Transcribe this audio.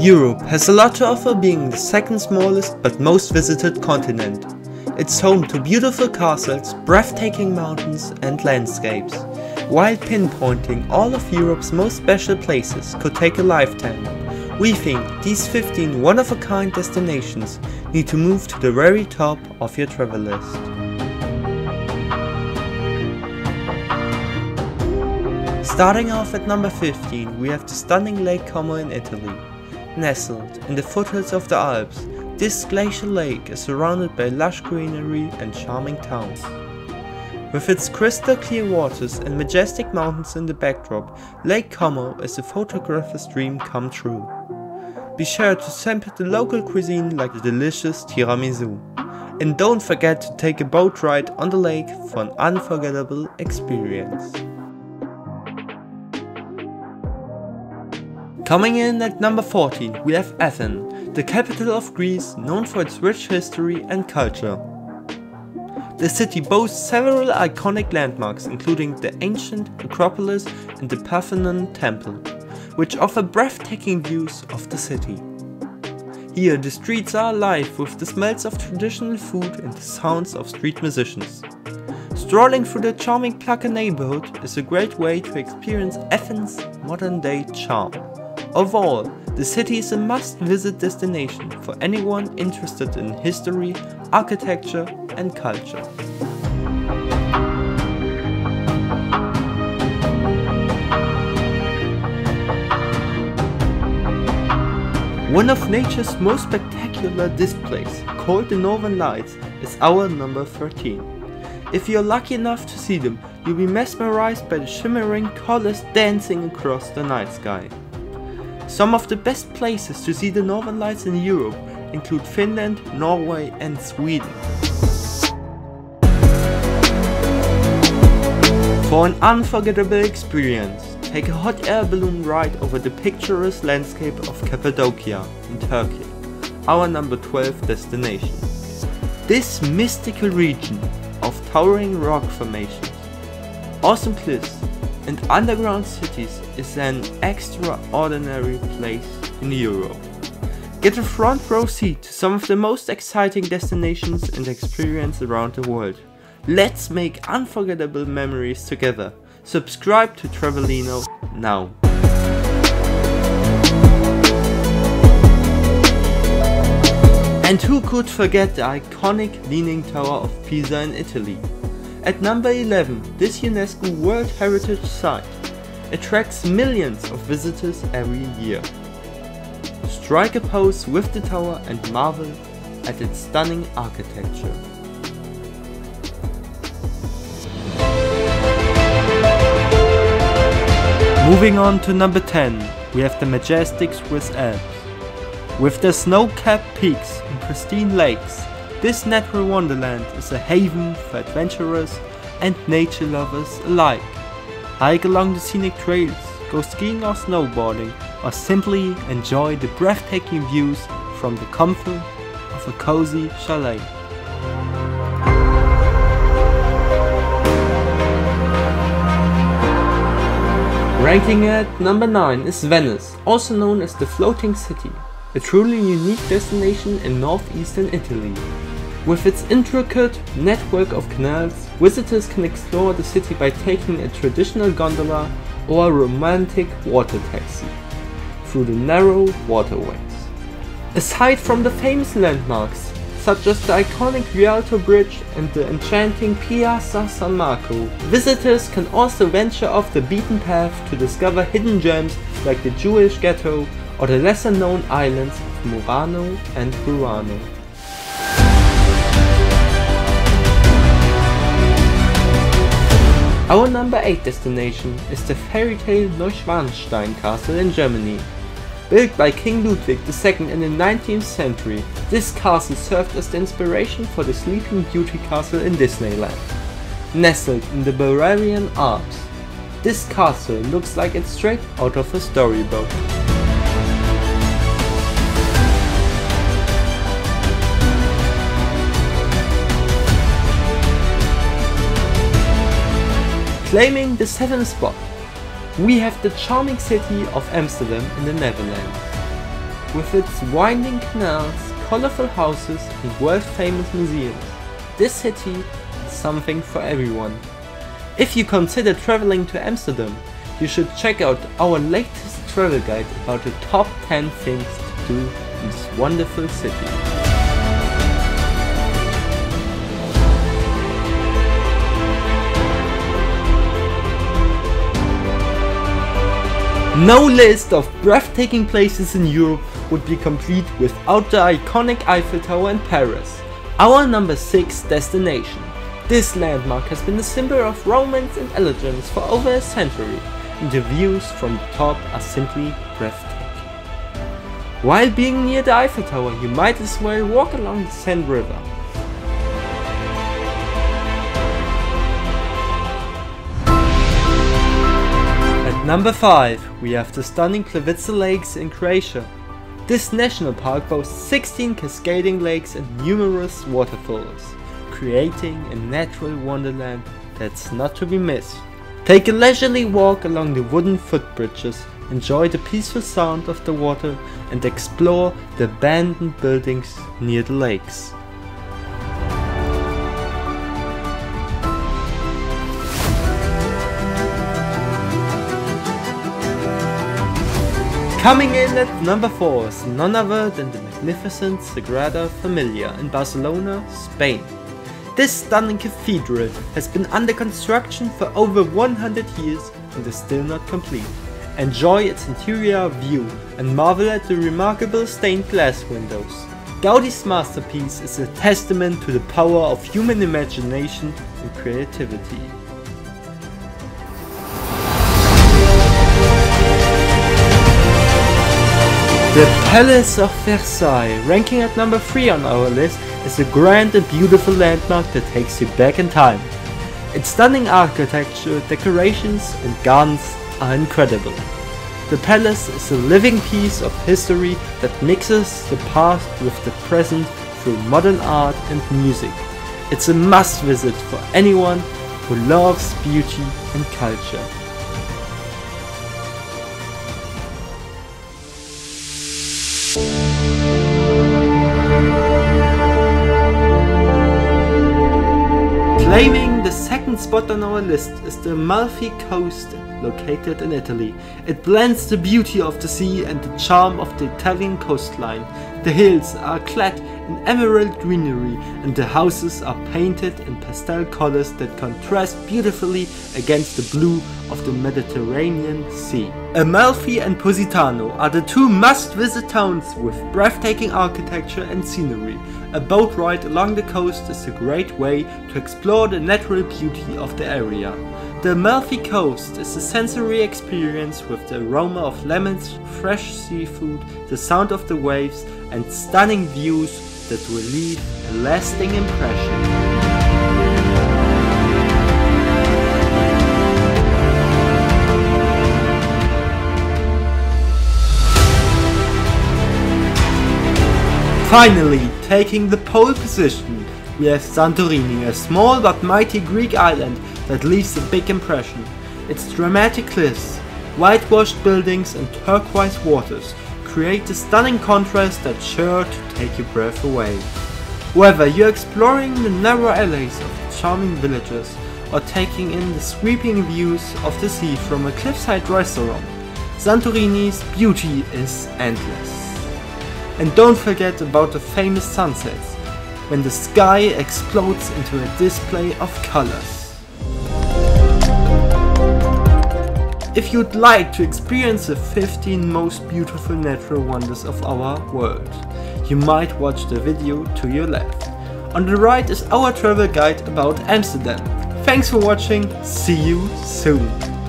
Europe has a lot to offer, being the second smallest but most visited continent. It's home to beautiful castles, breathtaking mountains and landscapes. While pinpointing all of Europe's most special places could take a lifetime, we think these 15 one-of-a-kind destinations need to move to the very top of your travel list. Starting off at number 15, we have the stunning Lake Como in Italy. Nestled in the foothills of the Alps, this glacial lake is surrounded by lush greenery and charming towns. With its crystal clear waters and majestic mountains in the backdrop, Lake Como is a photographer's dream come true. Be sure to sample the local cuisine like the delicious tiramisu. And don't forget to take a boat ride on the lake for an unforgettable experience. Coming in at number 14, we have Athens, the capital of Greece, known for its rich history and culture. The city boasts several iconic landmarks, including the ancient Acropolis and the Parthenon Temple, which offer breathtaking views of the city. Here the streets are alive with the smells of traditional food and the sounds of street musicians. Strolling through the charming Plaka neighborhood is a great way to experience Athens' modern-day charm. Overall, the city is a must-visit destination for anyone interested in history, architecture and culture. One of nature's most spectacular displays, called the Northern Lights, is our number 13. If you're lucky enough to see them, you'll be mesmerized by the shimmering colors dancing across the night sky. Some of the best places to see the Northern Lights in Europe include Finland, Norway and Sweden. For an unforgettable experience, take a hot air balloon ride over the picturesque landscape of Cappadocia in Turkey, our number 12 destination. This mystical region of towering rock formations, awesome cliffs and underground cities is an extraordinary place in Europe. Get a front row seat to some of the most exciting destinations and experience around the world. Let's make unforgettable memories together. Subscribe to Travelino now. And who could forget the iconic Leaning Tower of Pisa in Italy? At number 11, this UNESCO World Heritage Site attracts millions of visitors every year. Strike a pose with the tower and marvel at its stunning architecture. Moving on to number 10, we have the majestic Swiss Alps. With their snow-capped peaks and pristine lakes, this natural wonderland is a haven for adventurers and nature lovers alike. Hike along the scenic trails, go skiing or snowboarding, or simply enjoy the breathtaking views from the comfort of a cozy chalet. Ranking at number 9 is Venice, also known as the Floating City. A truly unique destination in northeastern Italy. With its intricate network of canals, visitors can explore the city by taking a traditional gondola or a romantic water taxi through the narrow waterways. Aside from the famous landmarks, such as the iconic Rialto Bridge and the enchanting Piazza San Marco, visitors can also venture off the beaten path to discover hidden gems like the Jewish Ghetto or the lesser-known islands of Murano and Burano. Our number 8 destination is the fairy-tale Neuschwanstein Castle in Germany. Built by King Ludwig II in the 19th century, this castle served as the inspiration for the Sleeping Beauty Castle in Disneyland. Nestled in the Bavarian Alps, this castle looks like it's straight out of a storybook. Claiming the 7th spot, we have the charming city of Amsterdam in the Netherlands. with its winding canals, colorful houses and world-famous museums. This city is something for everyone. If you consider traveling to Amsterdam, you should check out our latest travel guide about the top 10 things to do in this wonderful city. No list of breathtaking places in Europe would be complete without the iconic Eiffel Tower in Paris, our number 6 destination. This landmark has been a symbol of romance and elegance for over a century, and the views from the top are simply breathtaking. While being near the Eiffel Tower, you might as well walk along the Seine River. Number 5, we have the stunning Plitvice Lakes in Croatia. This national park boasts 16 cascading lakes and numerous waterfalls, creating a natural wonderland that's not to be missed. Take a leisurely walk along the wooden footbridges, enjoy the peaceful sound of the water and explore the abandoned buildings near the lakes. Coming in at number 4 is none other than the magnificent Sagrada Familia in Barcelona, Spain. This stunning cathedral has been under construction for over 100 years and is still not complete. Enjoy its interior view and marvel at the remarkable stained glass windows. Gaudi's masterpiece is a testament to the power of human imagination and creativity. The Palace of Versailles, ranking at number 3 on our list, is a grand and beautiful landmark that takes you back in time. Its stunning architecture, decorations and gardens are incredible. The palace is a living piece of history that mixes the past with the present through modern art and music. It's a must visit for anyone who loves beauty and culture. Claiming the second spot on our list is the Amalfi Coast, located in Italy. It blends the beauty of the sea and the charm of the Italian coastline. The hills are clad in emerald greenery and the houses are painted in pastel colors that contrast beautifully against the blue of the Mediterranean Sea. Amalfi and Positano are the two must-visit towns with breathtaking architecture and scenery. A boat ride along the coast is a great way to explore the natural beauty of the area. The Amalfi Coast is a sensory experience with the aroma of lemons, fresh seafood, the sound of the waves and stunning views that will leave a lasting impression. Finally, taking the pole position, we have Santorini, a small but mighty Greek island that leaves a big impression. Its dramatic cliffs, whitewashed buildings and turquoise waters create a stunning contrast that's sure to take your breath away. Whether you're exploring the narrow alleys of the charming villages or taking in the sweeping views of the sea from a cliffside restaurant, Santorini's beauty is endless. And don't forget about the famous sunsets, when the sky explodes into a display of colors. If you'd like to experience the 15 most beautiful natural wonders of our world, you might watch the video to your left. On the right is our travel guide about Amsterdam. Thanks for watching, see you soon!